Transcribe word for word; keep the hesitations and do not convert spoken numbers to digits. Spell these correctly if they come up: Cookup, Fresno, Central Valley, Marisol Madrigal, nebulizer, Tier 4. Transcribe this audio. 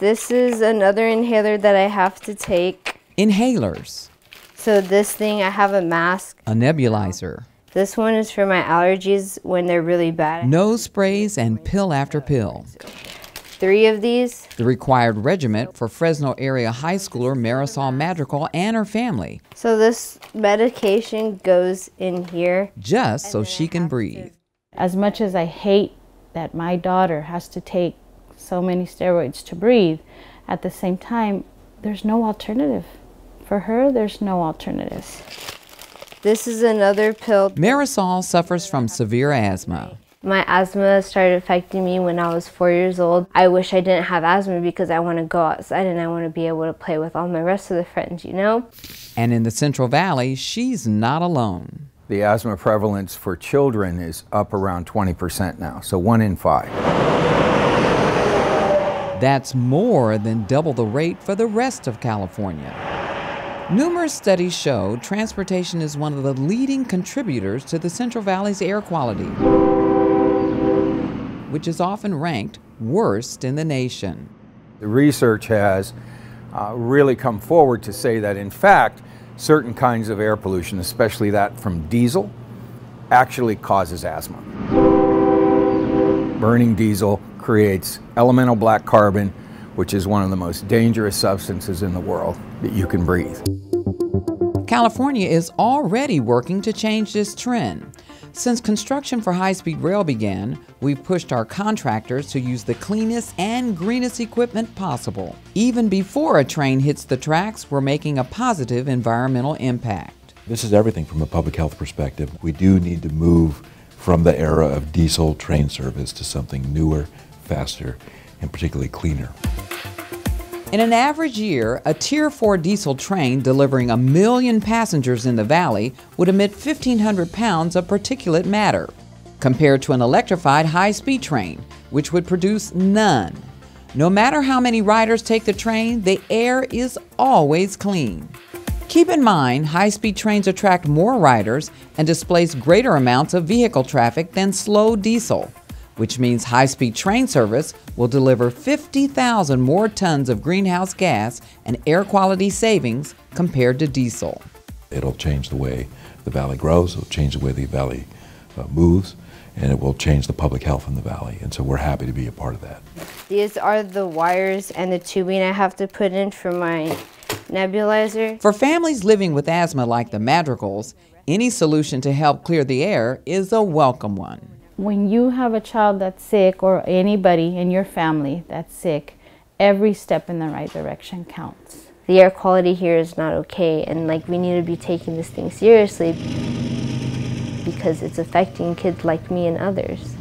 This is another inhaler that I have to take. Inhalers. So this thing, I have a mask. A nebulizer. This one is for my allergies when they're really bad. Nose sprays and pill after pill. Three of these. The required regimen for Fresno area high schooler Marisol Madrigal and her family. So this medication goes in here. Just so she can breathe. As much as I hate that my daughter has to take so many steroids to breathe, at the same time, there's no alternative. For her, there's no alternatives. This is another pill. Marisol suffers from severe asthma. My asthma started affecting me when I was four years old. I wish I didn't have asthma because I want to go outside and I want to be able to play with all my rest of the friends, you know? And in the Central Valley, she's not alone. The asthma prevalence for children is up around twenty percent now, so one in five. That's more than double the rate for the rest of California. Numerous studies show transportation is one of the leading contributors to the Central Valley's air quality, which is often ranked worst in the nation. The research has uh, really come forward to say that, in fact, certain kinds of air pollution, especially that from diesel, actually causes asthma. Burning diesel creates elemental black carbon, which is one of the most dangerous substances in the world that you can breathe. California is already working to change this trend. Since construction for high-speed rail began, we've pushed our contractors to use the cleanest and greenest equipment possible. Even before a train hits the tracks, we're making a positive environmental impact. This is everything from a public health perspective. We do need to move from the era of diesel train service to something newer, faster, and particularly cleaner. In an average year, a Tier four diesel train delivering a million passengers in the valley would emit fifteen hundred pounds of particulate matter, compared to an electrified high-speed train, which would produce none. No matter how many riders take the train, the air is always clean. Keep in mind, high-speed trains attract more riders and displace greater amounts of vehicle traffic than slow diesel, which means high-speed train service will deliver fifty thousand more tons of greenhouse gas and air quality savings compared to diesel. It'll change the way the valley grows, it'll change the way the valley uh, moves, and it will change the public health in the valley, and so we're happy to be a part of that. These are the wires and the tubing I have to put in for my nebulizer. For families living with asthma like the Madrigals, any solution to help clear the air is a welcome one. When you have a child that's sick or anybody in your family that's sick, every step in the right direction counts. The air quality here is not okay, and like we need to be taking this thing seriously because it's affecting kids like me and others.